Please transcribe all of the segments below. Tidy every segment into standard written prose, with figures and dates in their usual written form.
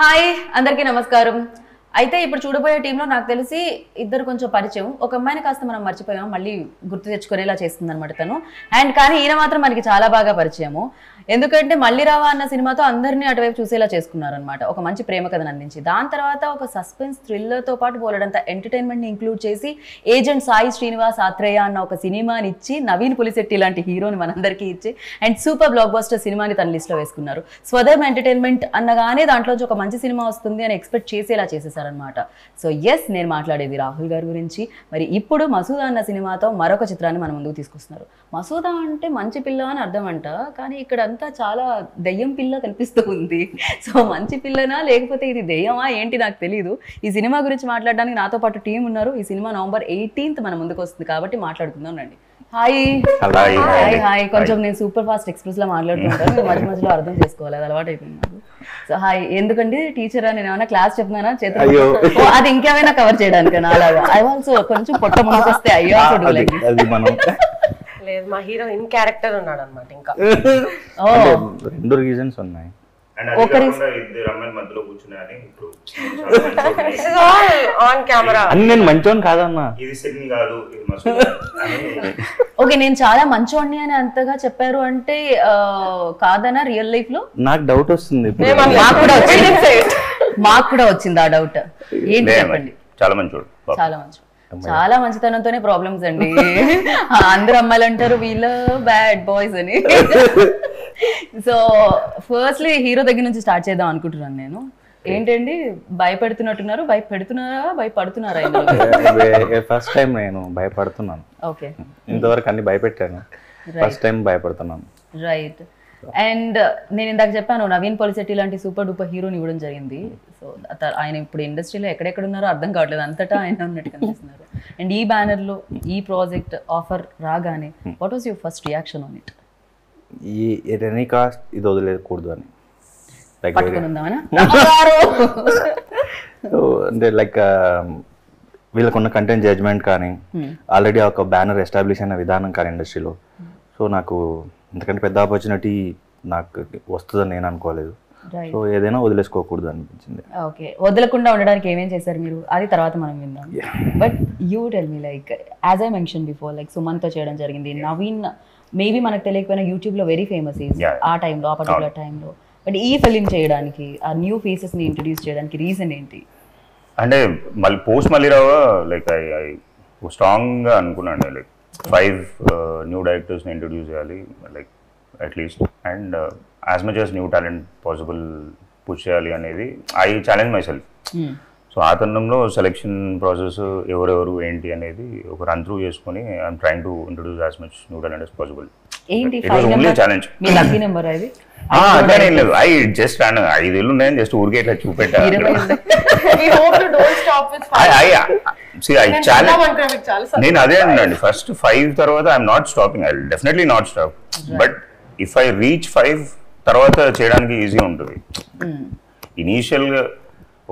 Hi అందరికీ నమస్కారం. అయితే ఇప్పుడు చూడబోయే టీంలో నాకు తెలిసి ఇద్దరు కొంచెం పరిచయం, ఒక అమ్మాయిని కాస్త మనం మర్చిపోయాం, మళ్ళీ గుర్తు తెచ్చుకునేలా చేస్తుంది అనమాట తను. అండ్ కానీ ఈయన మాత్రం మనకి చాలా బాగా పరిచయము, ఎందుకంటే మల్లిరావ అన్న సినిమాతో అందరినీ అటువైపు చూసేలా చేసుకున్నారనమాట. ఒక మంచి ప్రేమ కథను అందించి దాని తర్వాత ఒక సస్పెన్స్ థ్రిల్లర్తో పాటు బోలెడంత ఎంటర్టైన్మెంట్ని ఇంక్లూడ్ చేసి ఏజెంట్ సాయి శ్రీనివాస్ ఆత్రేయ అన్న ఒక సినిమాని ఇచ్చి నవీన్ పొలిశెట్టి లాంటి హీరోని మనందరికీ ఇచ్చి అండ్ సూపర్ బ్లాక్ బస్టర్ సినిమాని తన లిస్ట్లో వేసుకున్నారు. స్వదేశం ఎంటర్టైన్మెంట్ అన్నగానే దాంట్లోంచి ఒక మంచి సినిమా వస్తుంది అని ఎక్స్పెక్ట్ చేసేలా చేసేసారనమాట. సో ఎస్, నేను మాట్లాడేది రాహుల్ గారి గురించి. మరి ఇప్పుడు మసూదా అన్న సినిమాతో మరొక చిత్రాన్ని మన ముందుకు తీసుకొస్తున్నారు. మసూదా అంటే మంచి పిల్ల అని అర్థం అంట, కానీ ఇక్కడ చాలా దయ్యం పిల్ల కనిపిస్తూ ఉంది. సో మంచి పిల్లనా లేకపోతే ఇది దయ్యమా ఏంటి నాకు తెలీదు. ఈ సినిమా గురించి మాట్లాడడానికి నాతో పాటు టీం ఉన్నారు. ఈ సినిమా November 18th మన ముందుకు వస్తుంది కాబట్టి మాట్లాడుకుందాం రండి. Hi hi hi. కొంచెం నేను సూపర్ ఫాస్ట్ ఎక్స్ప్రెస్ లో మాట్లాడుతుంటాను, మధ్య మధ్యలో అర్థం చేసుకోవాలి, అది అలవాటు అయిపోయింది నాకు. So hi. ఎందుకండి టీచరా, నేను ఏమైనా క్లాస్ చెప్తున్నానా చేతులు, అది ఇంకేమైనా కవర్ చేయడానికి అలాగా? ఐ ఆల్సో కొంచెం పొట్ట ముందుకు వస్తే అయ్యో మా హీరో ఇన్ క్యారెక్టర్ ఉన్నాడు అన్నమాట. ఇంకా రెండు రీజన్స్ ఉన్నాయి. నేను చాలా మంచోడిని అని అంతగా చెప్పారు అంటే కాదనా? రియల్ లైఫ్ లో నాకు డౌట్ వస్తుంది, మాకు కూడా వచ్చింది ఆ డౌట్. ఏంటి చెప్పండి. చాలా మంచోడు, చాలా మంచోడు, చాలా మంచితనంతోనే ప్రాబ్లమ్స్ అండి. అందరు అమ్మాయిలు అంటారు వీళ్ళ బ్యాడ్ బాయ్స్ అని. సో ఫస్ట్లీ హీరో దగ్గర నుంచి స్టార్ట్ చేద్దాం అనుకుంటున్నాను నేను. ఏంటండి భయపెడుతున్నట్టున్నారు, భయపెడుతున్నారా భయపడుతున్నారా? ఫస్ట్ టైం నేను భయపడుతున్నాను. ఓకే, ఇంతవరకు అన్ని భయపెట్టాను, ఫస్ట్ టైం భయపడుతున్నాను. రైట్. అండ్ నేను ఇందాక చెప్పాను నవీన్ పొలిశెట్టి లాంటి సూపర్ డూపర్ హీరోని ఇవ్వడం జరిగింది. సో ఆయన ఇప్పుడు ఇండస్ట్రీలో ఎక్కడెక్కడ ఉన్నారో అర్థం కావట్లేదు, అంతటా ఆయన ఉన్నట్టు కనిపిస్తున్నారు. అండ్ ఈ బ్యానర్ లో ఈ ప్రాజెక్ట్ ఆఫర్ రాగానే what was your first reaction on it? ఈ ఎట్ ఎనీ కాస్ట్ ఇది వదిలేకూడదు అని అంటే లైక్ వీళ్ళకున్న కంటెంట్ జడ్జ్మెంట్ కానీ ఆల్రెడీ ఒక బ్యానర్ ఎస్టాబ్లిష్ అయిన విధానం కానీ ఇండస్ట్రీలో. సో నాకు ఎందుకంటే పెద్ద ఆపర్చునిటీ నాకు వస్తుందని నేను అనుకోలేదు. సో ఏదైనా వదిలేసుకోకూడదు అనిపించింది. ఓకే, వదలకుండా ఉండడానికి ఏమేం చేశారు మీరు అది తర్వాత మనం విన్నాం. But you tell me, like as I mention before, like సుమన్తో చేయడం జరిగింది. నవీన్ మేబీ మనకు తెలియకపోయినా యూట్యూబ్లో వెరీ ఫేమస్ ఆ టైంలో, ఆ పర్టికులర్ టైంలో. బట్ ఈ ఫిలిం చేయడానికి ఆ న్యూ ఫేసెస్ని ఇంట్రడ్యూస్ చేయడానికి రీజన్ ఏంటి? అంటే మళ్ళీ పోస్ట్ మల్లిరావ లైక్ ఐ స్ట్రాంగ్గా అనుకున్నాను like 5 new directors ni introduce cheyali, like at least, and as much as new talent possible push cheyali anedi I challenge myself. So aa tannamlo selection process evaru evaru enti anedi oka run through cheskoni I am trying to introduce as much new talent as possible. Enti final challenge me lucky number aidi aa adane illa I just ran 5 illu unnayani just urge itla chupetta. We hope you don't stop with 5. See, I challenge. నేను అదే అండి, first 5 తర్వాత I'm not stopping, I definitely not stop. But if I reach 5 తర్వాత చేయడానికి easy ఉంటుంది. ఇనీషియల్గా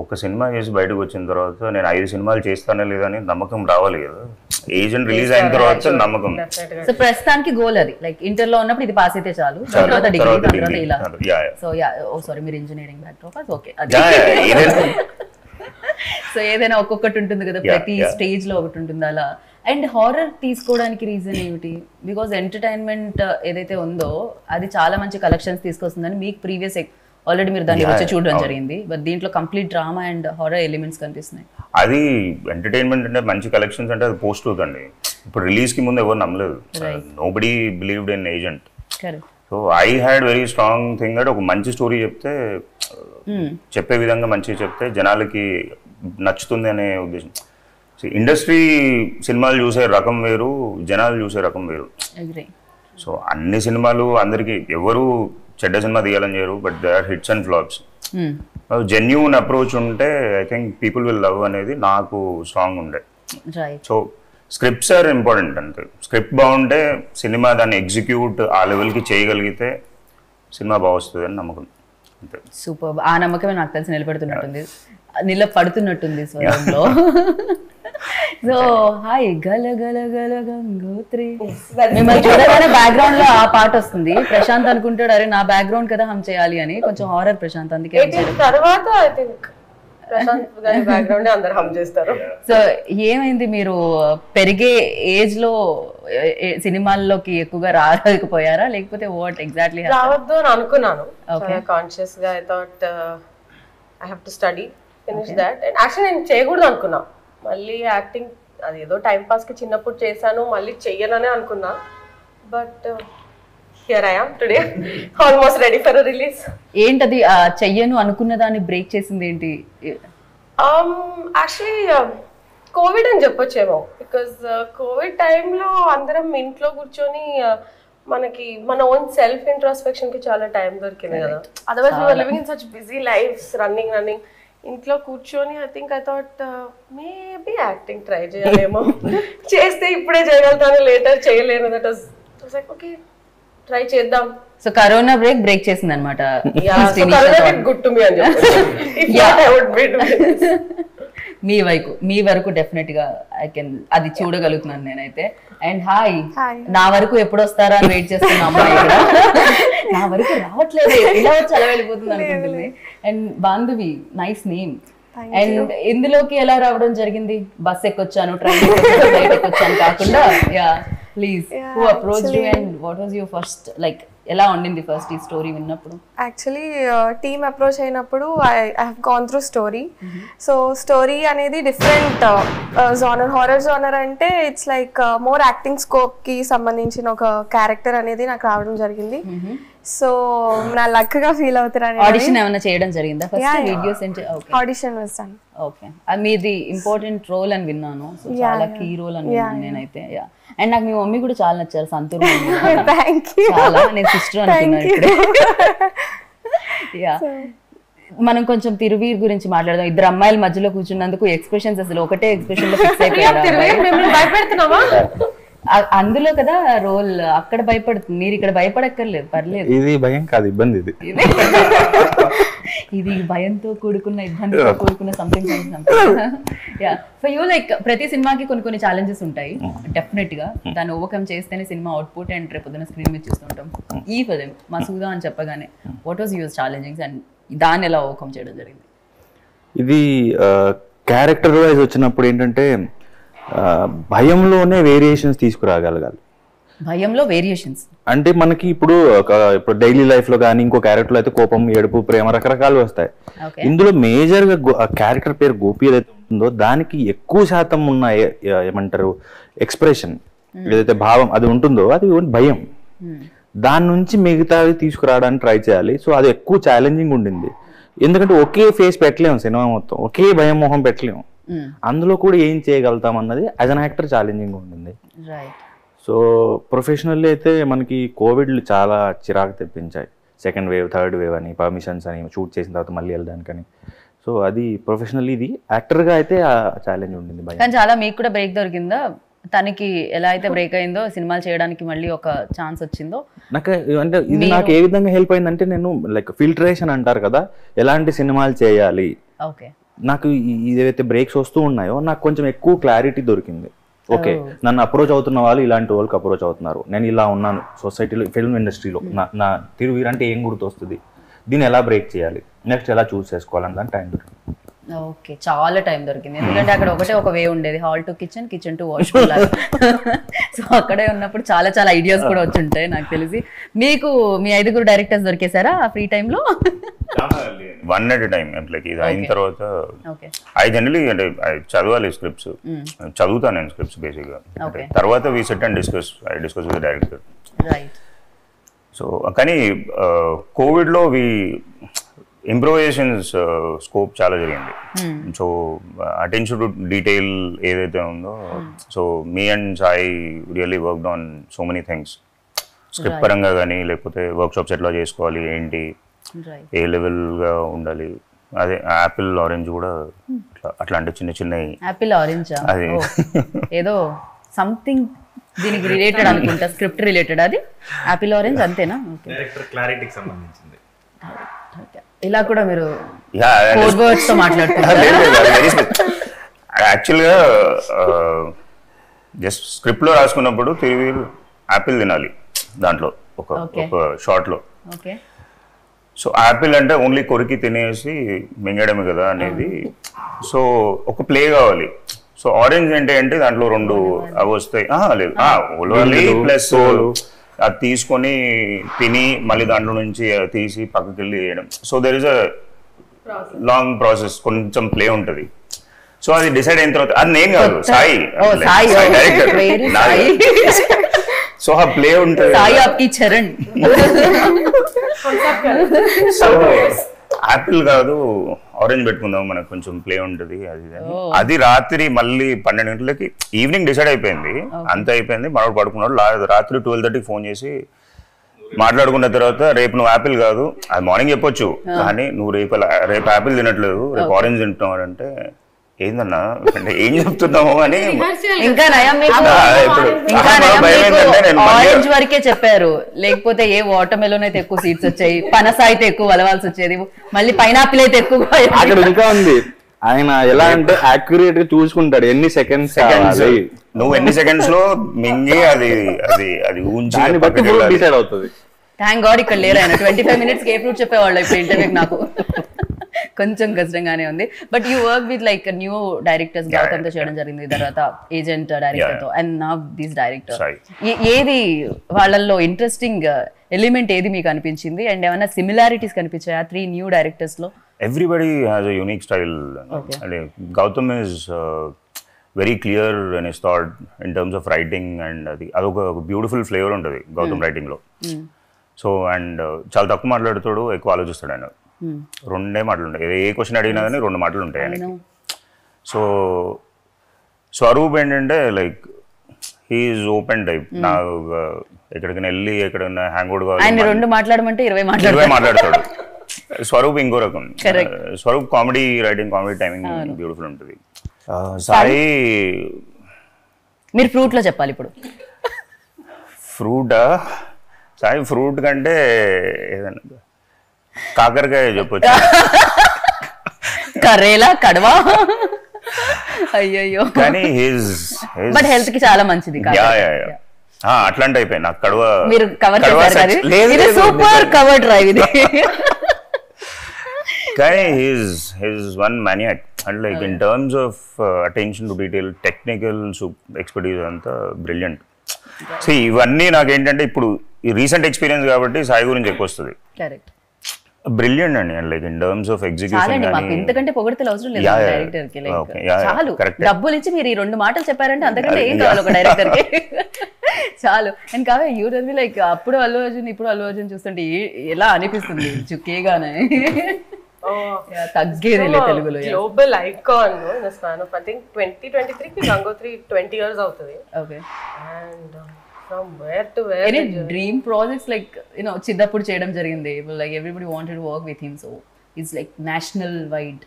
ఒక cinema చేసి బయటకు వచ్చిన తర్వాత నేను 5 సినిమాలు చేస్తానే లేదని నమ్మకం రావాలి కదా, ఏజెంట్ రిలీజ్ అయిన తర్వాత నమ్మకం. సో ప్రస్తుతానికి గోల్ అది, లైక్ ఇంటర్ లో ఉన్నప్పుడు ఇది పాస్ అయితే చాలు, తర్వాత డిగ్రీ తర్వాత ఇలా. సో యా, ఓ సారీ మీరు engineering back drop. Okay, so ఏదైనా ఒక్కొక్కటి ఉంటుంది కదా, ప్రతి స్టేజ్ లో ఒకటి ఉంటుంది అలా. అండ్ హారర్ తీసుకోవడానికి రీజన్ ఏమిటి? బికాస్ ఎంటర్టైన్మెంట్ ఏదైతే ఉందో అది చాలా మంచి కలెక్షన్స్ తీసుకొస్తుందని మీకు ప్రీవియస్ ఆల్రెడీ మీరు దాన్ని వచ్చి చూడడం జరిగింది. బట్ దీంట్లో complete drama and horror elements కనిపిస్తున్నాయి. అది ఎంటర్టైన్మెంట్ అంటే మంచి కలెక్షన్స్ అంటే అది పోస్ట్ అవుతుంది. ఇప్పుడు రిలీజ్ కి ముందు ఎవరు నమ్మలేదు, nobody believed in agent. So I had very strong thing అంటే ఒక మంచి స్టోరీ చెప్తే, చెప్పే విధంగా మంచిగా చెప్తే జనాలకి నచ్చుతుంది అనే ఉద్దేశం. ఇండస్ట్రీ సినిమాలు చూసే రకం వేరు, జనాలు చూసే రకం వేరు. సో అన్ని సినిమాలు అందరికి ఎవరు చెడ్డ సినిమా తీయాలని చేయరు, but they are hits and flops. Genuine approach ఉంటే I think people will love అనేది నాకు స్ట్రాంగ్ ఉండే. సో స్క్రిప్ట్స్ ఆర్ ఇంపార్టెంట్ అంతే, స్క్రిప్ట్ బాగుంటే సినిమా దాన్ని ఎగ్జిక్యూట్ ఆ లెవెల్కి చేయగలిగితే సినిమా బాగా వస్తుంది అని నమ్మకం. సూపర్, ఆ నమ్మకమే నాకు తెలిసి నిలబడుతున్నట్టుంది, నిలబడుతున్నట్టుంది స్వరంలో. So, hi, Gala Gala Gala Gangotri. మిమ్మల్ని చూడగానే బ్యాక్గ్రౌండ్ లో ఆ పాట వస్తుంది. ప్రశాంత్ అనుకుంటాడు అరే నా బ్యాక్గ్రౌండ్ కదా హమ్ చేయాలి అని, కొంచెం హారర్ ప్రశాంత్ అందుకే. తర్వాత ఐ థింక్ ప్రశాంత్ గారి బ్యాక్గ్రౌండ్ అందరూ హమ్ చేస్తారు. సో ఏమైంది మీరు పెరిగే ఏజ్ లో సినిమాల్లోకి ఎక్కువగా రాలేకపోయారా లేకపోతే వాట్ ఎగ్జాక్ట్లీ రావద్దు అని అనుకున్నాను. కాన్షియస్ గా I thought I have to study, finish that. And actually, I చేయకూడదు అనుకున్నా. మళ్ళీ యాక్టింగ్ అది ఏదో టైం పాస్కి చిన్నప్పుడు చేశాను, మళ్ళీ చెయ్యాలనే అనుకున్నా. But here I am today, almost ready for a release. ఏంటది చెయ్యను అనుకున్న దాన్ని బ్రేక్ చేసింది ఏంటి? యాక్చువల్లీ కోవిడ్ అని చెప్పొచ్చేమో. బికాజ్ కోవిడ్ టైంలో అందరం ఇంట్లో కూర్చొని మనకి మన ఓన్ సెల్ఫ్ ఇంట్రాస్పెక్షన్ కి చాలా టైం దొరికింది కదా. Otherwise we were living in such busy lifes, running ఇంట్లో కూర్చొని. I think I thought maybe acting try చేయాలేమో, చేస్తే ఇప్పుడే చేయగలుగుతాను, లేటర్ చేయలేను. That was like okay try చేద్దాం. సో కరోనా బ్రేక్ చేసింది అనమాట. గుడ్ టు మీ అని చెప్పి మీ వరకు డెఫినెట్ గా ఐ కెన్ అది చూడగలుగుతున్నాను నేనైతే. అండ్ హాయ్, నా వరకు ఎప్పుడు వస్తారా అని వెయిట్ చేస్తున్నా అమ్మాయి ఇక్కడ. నా వరకు రావట్లేదు, ఇలా వచ్చి అలా వెళ్ళిపోతుంది అనుకుంటుంది. And Bandhavi, nice name. And ఇందులోకి ఎలా రావడం జరిగింది? బస్ ఎక్కొచ్చాను, ట్రైన్ బయట ఎక్కొచ్చాను కాకుండా. Yeah please, who approached you and what was your first, like ఎలా ఉండింది ఫస్ట్ ఈ స్టోరీ విన్నప్పుడు? యాక్చువల్లీ టీమ్ అప్రోచ్ అయినప్పుడు I have gone through story. So story అనేది డిఫరెంట్ జోనర్, హారర్ జోనర్ అంటే ఇట్స్ లైక్ మోర్ యాక్టింగ్ స్కోప్కి సంబంధించిన ఒక క్యారెక్టర్ అనేది నాకు రావడం జరిగింది. సో నా లక్ గా ఫీల్ అవుతున్నాను. ఆడిషన్ ఏమైనా చేయడం జరిగిందా? ఫస్ట్ వీడియోస్ అంటే ఓకే ఆడిషన్ వస్తాను. ఓకే, మీది ఇంపార్టెంట్ రోల్ అని విన్నాను. సో చాలా కీ రోల్ అని విన్నాను నేనైతే. యా, అండ్ నాకు మీ మమ్మీ కూడా చాలా నచ్చారు, సంతూర్ మమ్మీ. థాంక్యూ. చాలా నేను సిస్టర్ అనుకున్నాను ఇప్పుడు. యా, మనం కొంచెం తిరువీర్ గురించి మాట్లాడదాం. ఇద్దరు అమ్మాయిల మధ్యలో కూర్చున్నందుకు ఎక్స్ప్రెషన్స్ అసలు ఒకటే ఎక్స్ప్రెషన్ లో ఫిక్స్ అయిపోయారు. తిరువీర్ మిమ్మల్ని భయపెడుతున్నావా అందులో కదా రోల్? అక్కడ భయపడుతుంది, మీరు ఇక్కడ భయపడక్కర్లేదు, పర్లేదు. ఇది భయం కాదు, ఇబ్బంది. ఇది ఇది భయంతో కూడుకున్న, ఇబ్బందితో కూడుకున్న something something. Yeah, for you like ప్రతి సినిమాకి కొన్ని కొన్ని ఛాలెంజెస్ ఉంటాయి డెఫినెట్ గా. దాన్ని ఓవర్కమ్ చేస్తేనే సినిమా అవుట్పుట్ అండ్ రేపొద్దున స్క్రీన్ మీద చూస్తుంటాం. ఈ ఫిలిం మసూదా అని చెప్పగానే what was your challenging and దాన్ని ఎలా ఓవర్కమ్ చేయడం జరిగింది? ఇది క్యారెక్టర్ వైజ్ వచ్చినప్పుడు ఏంటంటే భయంలోనే వేరియేషన్స్ తీసుకురాగలగాలి. భయంలో వేరియేషన్స్ అంటే మనకి ఇప్పుడు డైలీ లైఫ్ లో కానీ ఇంకో క్యారెక్టర్ లో అయితే కోపం, ఏడుపు, ప్రేమ రకరకాలు వస్తాయి. ఇందులో మేజర్ గా క్యారెక్టర్ పేరు గోపి ఏదైతే ఉంటుందో దానికి ఎక్కువ శాతం ఉన్న ఏమంటారు ఎక్స్ప్రెషన్ ఏదైతే భావం అది ఉంటుందో అది భయం. దాని నుంచి మిగతావి తీసుకురావడానికి ట్రై చేయాలి. సో అది ఎక్కువ ఛాలెంజింగ్ ఉండింది. ఎందుకంటే ఒకే ఫేస్ పెట్టలేము సినిమా మొత్తం, ఒకే భయం మొహం పెట్టలేము. అందులో కూడా ఏం చేయగలుగుతాం అన్నది యాజ్ అన్ యాక్టర్ ఛాలెంజింగ్ ఉంటుంది. సో ప్రొఫెషనల్లీ అయితే మనకి కోవిడ్లు చాలా చిరాకు తెప్పించాయి. సెకండ్ వేవ్, థర్డ్ వేవ్ అని, పర్మిషన్స్ అని, షూట్ చేసిన తర్వాత మళ్ళీ వెళ్ళడానికని. సో అది ప్రొఫెషనల్లీ. ఇది యాక్టర్గా అయితే ఆ ఛాలెంజ్ ఉంటుంది. కానీ చాలా మీకు కూడా బ్రేక్ దొరికిందా? తనకి ఎలా అయితే బ్రేక్ అయిందో సినిమాలు చేయడానికి మళ్ళీ ఒక ఛాన్స్ వచ్చిందో నాకు. అంటే ఇది నాకు ఏ విధంగా హెల్ప్ అయిందంటే, నేను లైక్ ఫిల్టరేషన్ అంటారు కదా, ఎలాంటి సినిమాలు చేయాలి. ఓకే, నాకు ఏదైతే బ్రేక్స్ వస్తూ ఉన్నాయో నాకు కొంచెం ఎక్కువ క్లారిటీ దొరికింది. ఓకే, నన్ను అప్రోచ్ అవుతున్న వాళ్ళు ఇలాంటి వాళ్ళకి అప్రోచ్ అవుతున్నారు, నేను ఇలా ఉన్నాను సొసైటీలో, ఫిల్మ్ ఇండస్ట్రీలో నా తిరువీర్ అంటే ఏం గుర్తొస్తుంది, దీన్ని ఎలా బ్రేక్ చేయాలి, నెక్స్ట్ ఎలా చూస్ చేసుకోవాలని దాని టైం దొరికింది. ఓకే, చాలా టైం దొరికింది. ఎందుకంటే అక్కడ ఒకటే ఒక వే ఉండేది, hall to kitchen, kitchen to washroom. So అక్కడే ఉన్నప్పుడు చాలా చాలా ఐడియాస్ కూడా వచ్చి ఉంటాయి నాకు తెలిసి. మీకు మీ 5 డైరెక్టర్స్ దొరికేశారా ఆ ఫ్రీ టైంలో? One at a time. అంటే ఇది అయిన తర్వాత ఐ జనరల్లీ అంటే చదవాలి స్క్రిప్ట్స్, చదువుతాను నేను స్క్రిప్ట్స్ బేసిక్గా. తర్వాత we sit and discuss, I discuss with the director. So కానీ కోవిడ్లో ఇంప్రూవైజేషన్స్ స్కోప్ చాలా జరిగింది. సో అటెన్షన్ టు డీటెయిల్ ఏదైతే ఉందో, so me and Sai really worked on so many things script పరంగా కానీ, లేకపోతే వర్క్షాప్స్ ఎట్లా చేసుకోవాలి, ఏంటి ఏ లెవెల్గా ఉండాలి, అదే యాపిల్ ఆరెంజ్ కూడా అట్లాంటి చిన్న చిన్న యాపిల్ ఆరెంజ్ అది ఏదో సంథింగ్ దీనికి రిలేటెడ్ అనుకుంటా, స్క్రిప్ట్ రిలేటెడ్. అది యాపిల్ ఆరెంజ్ అంతేనా? డైరెక్టర్ క్లారిటీకి సంబంధించింది ఇలా కూడా మీరు కోడ్ వర్డ్స్ తో మాట్లాడుతున్నారు. యాక్చువల్గా జస్ట్ స్క్రిప్ట్లో రాసుకున్నప్పుడు తిరువీరు యాపిల్ తినాలి దాంట్లో ఒక ఒక షార్ట్లో. సో యాపిల్ అంటే ఓన్లీ కొరికి తినేసి మింగడమే కదా అనేది. సో ఒక ప్లే కావాలి. సో ఆరెంజ్ అంటే అంటే దాంట్లో రెండు అవి వస్తాయి లేదు ఓలీ ప్లస్ అది తీసుకొని తిని మళ్ళీ దాంట్లో నుంచి తీసి పక్కకి వెళ్ళి వేయడం. So there is a long process, కొంచెం ప్లే ఉంటుంది. సో అది డిసైడ్ అయిన తర్వాత అది నేను కాదు, సాయి డైరెక్టర్. సో ఆ ప్లే ఉంటుంది. సో యాపిల్ కాదు ఆరెంజ్ పెట్టుకుందాం, మనకు కొంచెం ప్లే ఉంటుంది అది. అది రాత్రి మళ్ళీ 12 గంటలకి ఈవినింగ్ డిసైడ్ అయిపోయింది, అంత అయిపోయింది. మనోడు పడుకున్నాడు. రాత్రి 12:30కి ఫోన్ చేసి మాట్లాడుకున్న తర్వాత రేపు నువ్వు యాపిల్ కాదు, అది మార్నింగ్ చెప్పొచ్చు, కానీ నువ్వు రేపు యాపిల్ తినట్లేదు, రేపు ఆరెంజ్ తింటున్నావు అంటే ఏందన్నా అంటే ఏం చెప్తున్నావు అని. ఆరెంజ్ వరకే చెప్పారు, లేకపోతే ఏ వాటర్ మెలోన్ అయితే ఎక్కువ సీడ్స్ వచ్చాయి, పనస అయితే ఎక్కువ వలవాల్సి వచ్చేది, మళ్ళీ పైనాపిల్ అయితే ఎక్కువ. అక్కడ ఇంకా ఉంది, ఆయన ఎలా అంటే యాక్యురేట్ గా చూసుకుంటాడు ఎన్ని సెకండ్స్ నువ్వు ఎన్ని సెకండ్స్ లో మింగి అది అది అది డిసైడ్ అవుతుంది. థ్యాంక్ గాడ్ ఇక్కడ లేరు ఆయన. 25 minutes ఏ ఫ్రూట్ చెప్పేవాళ్ళు ఇప్పుడు ఇంటర్వ్యూకి. నాకు కొంచెం కష్టంగానే ఉంది. But you work with like new directors, Gautam తో చేయడం జరిగింది, తర్వాత ఏజెంట్ డైరెక్టర్ తో, అండ్ నౌ దిస్ డైరెక్టర్. ఏది వాళ్ళల్లో ఇంట్రెస్టింగ్ ఎలిమెంట్ ఏది మీకు అనిపించింది, అండ్ ఏమైనా సిమిలారిటీస్ కనిపించాయా 3 న్యూ డైరెక్టర్స్ లో? Everybody has a unique style. అంటే Gautam is very clear and is thought in terms of writing, and అది అదొక బ్యూటిఫుల్ ఫ్లేవర్ ఉంటుంది గౌతమ్ రైటింగ్ లో. సో అండ్ చాలా తక్కువ మాట్లాడుతాడు, ఎక్కువ ఆలోచిస్తాడు ఆయన. 2 మాటలు ఉంటాయి, ఏ క్వశ్చన్ అడిగినా కానీ 2 మాటలు ఉంటాయి ఆయనకి. సో స్వరూప్ ఏంటంటే లైక్ హీఈస్ ఓపెన్ టైప్. నాకు ఎక్కడికైనా వెళ్ళి ఎక్కడైనా హ్యాంగ్ అవుట్ కావాలి, 2 మాట్లాడమంటే 20 మాట్లాడతాడు. స్వరూప్ ఇంకో రకం. Swaroop comedy writing, comedy timing beautiful ఉంటుంది. సాయి మీరు ఫ్రూట్లో చెప్పాలి ఇప్పుడు. ఫ్రూటా? సాయి ఫ్రూట్ కంటే ఏదన్నా కాకరకాయ చెప్పొచ్చు. కరేలా, కడవా, అయ్యో. కానీ బట్ హెల్త్ కి చాలా మంచిది. అట్లాంటి అయిపోయి నాకు కడవా. మీరు కవర్ చేశారు, సూపర్ కవర్ డ్రైవ్ ఇది. కానీ he's one maniac. And like in terms of attention to detail, technical expertise అంతా బ్రిలియంట్. సో ఇవన్నీ నాకేంటంటే ఇప్పుడు ఈ రీసెంట్ ఎక్స్పీరియన్స్ కాబట్టి సాయి గురించి ఎక్కువ వస్తుంది. బ్రిలియంట్ అండి. Like in terms of execution కానీ ఇంతకంటే పొగడతలు అవసరం లేదు డైరెక్టర్ కి. లైక్ చాలు డబ్బులు ఇచ్చి మీరు ఈ 2 మాటలు చెప్పారంటే అంతకంటే ఏం కావాలి ఒక డైరెక్టర్ కి, చాలు. అండ్ కావే యూ రియల్లీ లైక్ అప్పుడు అల్లు అర్జున్ ఇప్పుడు అల్లు అర్జున్ చూస్తుంటే ఎలా అనిపిస్తుంది? చుక్కేగానే తగ్గేదిలే తెలుగులో. Global icon the span of I think 2023 కి గంగోత్రి 20 years అవుతది. ఓకే. And from where to where any dream projects like you know చిన్నప్పుడు చేయడం జరిగింది, like everybody wanted to work with him, so it's like national wide.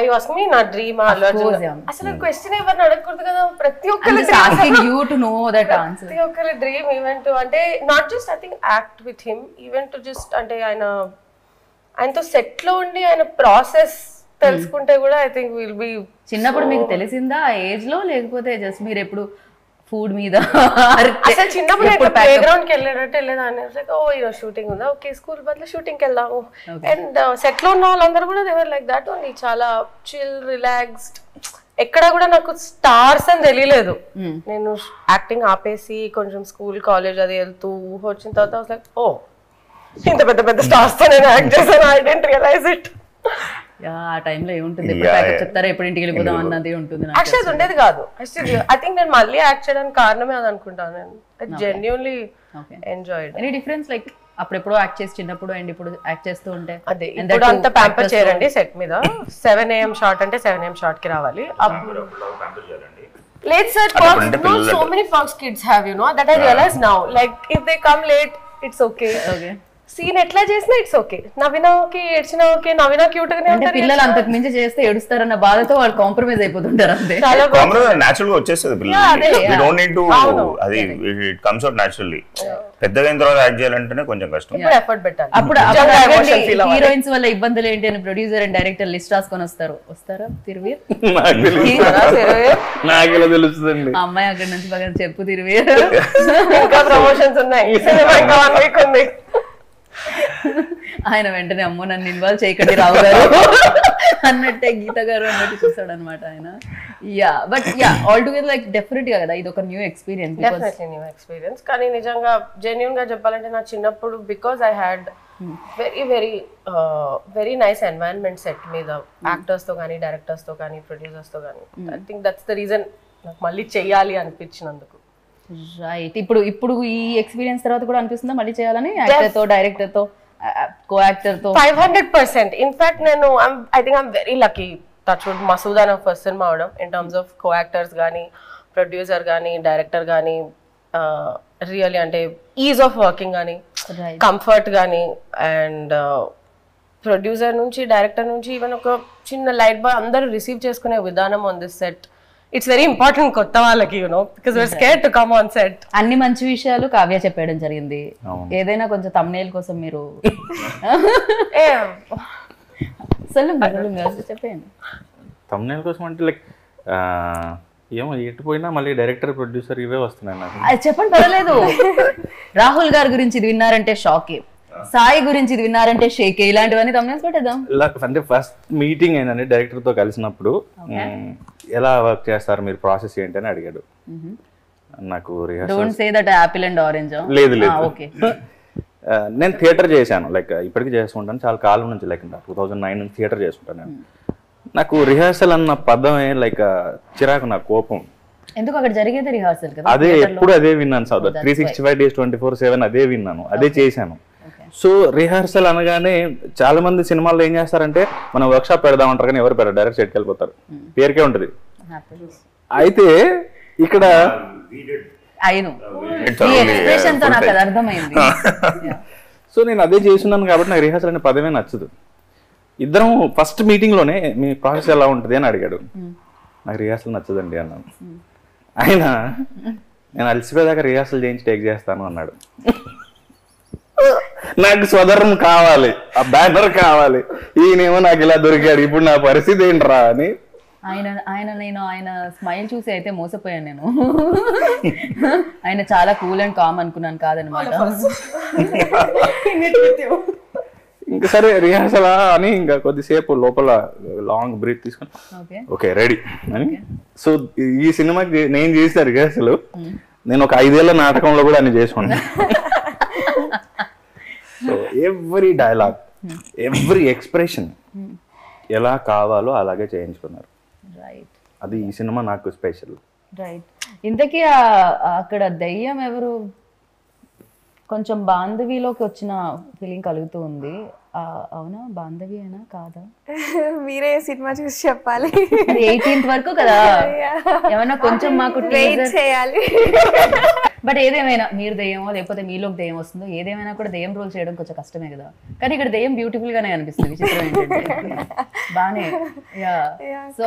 I ask me na dream asala question evarna adakkudu kada prati okkala asking you to know that answer. Prati okkala dream event ante not just I think act with him, even to just ante ఆయనతో set లో ఉండి ఆయన process తెలుసుకుంటే కూడా I think will be. చిన్నప్పుడు మీకు తెలిసిందా age లో, లేకపోతే జస్ట్ మీరు ఎప్పుడు ఫుడ్ మీద? అసలు చిన్నప్పుడు ఎప్పుడు ప్లే గ్రౌండ్ కి వెళ్ళేటట్టు వెళ్ళేదాన్ని. ఓ ఈరోజు షూటింగ్ ఉందా, ఓకే స్కూల్ బదులు షూటింగ్కి వెళ్దాము. అండ్ సెట్ లో ఉన్న వాళ్ళందరూ కూడా దేవర్ లైక్ దాట్ ఓన్లీ, చాలా చిల్ రిలాక్స్డ్. ఎక్కడా కూడా నాకు స్టార్స్ అని తెలియలేదు. నేను యాక్టింగ్ ఆపేసి కొంచెం స్కూల్ కాలేజ్ అది వెళ్తూ ఊహ వచ్చిన తర్వాత లైక్ ఓ ఇంత పెద్ద పెద్ద స్టార్స్ తో నేను యాక్ట్ చేశాను, ఐ డోంట్ రియలైజ్ ఇట్. ఆ టైమ్ లో ఏముంటుంది చెప్తారా, ఎప్పుడు ఇంటికి వెళ్ళిపోదాం అన్నది ఉంటుంది. యాక్చువల్ అది ఉండేది కాదు. ఐ థింక్ నేను మళ్ళీ యాక్ట్ చేయడానికి కారణమే అది అనుకుంటాను. నేను I genuinely enjoyed. Any difference like అప్పుడెప్పుడో యాక్ట్ చేసి చిన్నప్పుడు అండ్ ఇప్పుడు యాక్ట్ చేస్తూ ఉంటే? అదే ఇప్పుడు అంత ప్యాంపర్ చేయరండి సెట్ మీద. 7 AM షాట్ అంటే 7 AM షాట్ కి రావాలి. అప్పుడు లేదు sir, so many pox kids have you know that I realise now like if they come late it's okay. Scene ఎట్లా చేసినా ఇట్స్ ఓకే. నవీనాకి ఏడ్చినా ఓకే, నవీనా క్యూట్ గానే ఉంటారు. పిల్లలు అంతకు మించి చేస్తే ఏడుస్తారన్న బాధతో వాళ్ళు కాంప్రమైజ్ అయిపోతుంటారు. అంతే, కాంప్రమైజ్ నేచురల్ గా వచ్చేస్తది. పిల్లలు వి డోంట్ నీడ్ టు, అది ఇట్ కమ్స్ అవుట్ నేచురల్లీ. పెద్దగైన తర్వాత యాక్ట్ చేయాలంటేనే కొంచెం కష్టం, ఇప్పుడు ఎఫర్ట్ పెట్టాలి. అప్పుడు హీరోయిన్స్ వల్ల ఇబ్బందులు ఏంటి అని ప్రొడ్యూసర్ అండ్ డైరెక్టర్ లిస్ట్ రాసుకొని వస్తారు. వస్తారా తిరువీర్? నాకెలా తెలుస్తుంది అమ్మాయి అక్కడ నుంచి బాగా చెప్పు తిరువీర్, ఇంకా ప్రమోషన్స్ ఉన్నాయి, ఇంకా 1 వీక్ ఉంది. ఆయన వెంటనే అమ్మో నన్ను ఇన్వాల్వ్ చేయకండి రావు గారు అన్నట్టే గీత గారు అన్నట్టు చూసాడు అనమాట ఆయన. Yeah but yeah all together like definite గా కదా ఇది ఒక new experience, definitely new experience. కానీ నిజంగా జెన్యూన్ గా చెప్పాలంటే నా చిన్నప్పుడు because I had very very very nice environment set మీద, యాక్టర్స్ తో కానీ, డైరెక్టర్స్ తో కానీ, ప్రొడ్యూసర్స్ తో కానీ. I think that's the reason నాకు మళ్ళీ చెయ్యాలి అనిపించినందుకు. రైట్, ఇప్పుడు ఇప్పుడు ఈ ఎక్స్పీరియన్స్ తర్వాత కూడా అనిపిస్తుందా మళ్ళీ చేయాలని యాక్టర్ తో, డైరెక్టర్ తో, కో యాక్టర్ తో? 500%. ఇన్ఫాక్ట్ నేను I think I'm very lucky touch wood Masooda నా ఫస్ట్ సినిమా అవడం. In terms of co actors కానీ, ప్రొడ్యూసర్ కానీ, డైరెక్టర్ కానీ, రియల్లీ అంటే ఈజ్ ఆఫ్ వర్కింగ్ కానీ, కంఫర్ట్ కానీ, అండ్ ప్రొడ్యూసర్ నుంచి డైరెక్టర్ నుంచి ఈవెన్ ఒక చిన్న లైట్ బాయ్ అందరూ రిసీవ్ చేసుకునే విధానం on this set. It's very important కొత్త వాళ్ళకి, you know, because we're scared to come on set. అన్ని మంచి విషయాలు కావ్య చెప్పడం జరిగింది. ఏదైనా కొంచెం thumbnail కోసం మీరు చెప్పండి. thumbnail కోసం అంటే లైక్ ఏమో ఎటు పోయినా మళ్ళీ డైరెక్టర్ ప్రొడ్యూసర్ ఇవే వస్తున్నాయి నాకు. అది చెప్పండి పర్వాలేదు. రాహుల్ గారి గురించి ఇది విన్నారంటే షాకే, సాయి గురించి ఇది విన్నారంటే షేకే, ఇలాంటివన్నీ thumbnails పెట్టేద్దాం. అంటే ఫస్ట్ మీటింగ్ అయిందండి డైరెక్టర్ తో కలిసినప్పుడు. ఎలా వర్క్ చేస్తారు మీరు, ప్రాసెస్ ఏంటి అని అడిగాడు. నాకు నేను థియేటర్ చేశాను, లైక్ ఇప్పటికీ చేసుకుంటాను చాలా కాలం నుంచి, లైక్ 2009 నుంచి థియేటర్ చేసుకుంటాను నేను. నాకు రిహార్సల్ అన్న పదమే లైక్ చిరాకు, నా కోపం. ఎందుకు అక్కడ జరిగేది రిహార్సల్ కదా, అదే ఎప్పుడు అదే విన్నాను సార్, 365 days 24/7 అదే విన్నాను, అదే చేశాను. సో రిహార్సల్ అనగానే చాలా మంది సినిమాల్లో ఏం చేస్తారంటే మనం వర్క్ షాప్ పెడదాం అంటారు, కానీ ఎవరు పెడతారు, డైరెక్ట్ సెట్కి వెళ్ళిపోతారు, పేరుకే ఉంటుంది. అయితే ఇక్కడ సో నేను అదే చేస్తున్నాను కాబట్టి నాకు రిహార్సల్ అనే పదమే నచ్చదు. ఇద్దరం ఫస్ట్ మీటింగ్ లోనే మీ ప్రాసెస్ ఎలా ఉంటుంది అని అడిగాడు. నాకు రిహార్సల్ నచ్చదండి అన్నాను. ఆయన నేను అలసిపోయేదాకా రిహార్సల్ చేయించి టేక్ చేస్తాను అన్నాడు. నాకు స్వదరం కావాలి, ఆ బ్యానర్ కావాలి, ఈయనేమో నాకు ఇలా దొరికాడు, ఇప్పుడు నా పరిస్థితి ఏంట్రా అని. ఆయన స్మైల్ చూసి అయితే మోసపోయాను నేను. ఆయన చాలా కూల్ అండ్ కామ్ అనుకున్నాను, కాదనమాట. ఇంకా సరే రిహార్సలా అని ఇంకా కొద్దిసేపు లోపల లాంగ్ బ్రీత్ తీసుకుని ఓకే రెడీ అని. సో ఈ సినిమాకి నేను చేసిన రిహార్సల్ నేను ఒక 5 ఏళ్ల నాటకంలో కూడా అన్ని చేసుకున్నాను. So every dialogue, every expression ఎలా కావాలో అలాగే చేయించుకున్నారు. అది ఈ సినిమా నాకు స్పెషల్. రైట్, ఇంతకీ అక్కడ దయ్యం ఎవరు? కొంచెం బాంధవిలోకి వచ్చిన ఫీలింగ్ కలుగుతూ ఉంది. అవునా, బాంధవి అయినా కాదా? మీరే సినిమా చూసి చెప్పాలి. 18th వరకు కదా, ఏమైనా కొంచెం మాకు ట్రైన్ చేయాలి. బట్ ఏదేమైనా మీరు దయ్యమో లేకపోతే మీలోకి దయ్యం వస్తుందో ఏదేమైనా కూడా దయ్యం రోల్ చేయడం కొంచెం కష్టమే కదా, కానీ ఇక్కడ దయ్యం బ్యూటిఫుల్ గానే అనిపిస్తుంది. విచిత్రం ఏంటంటే బానే సో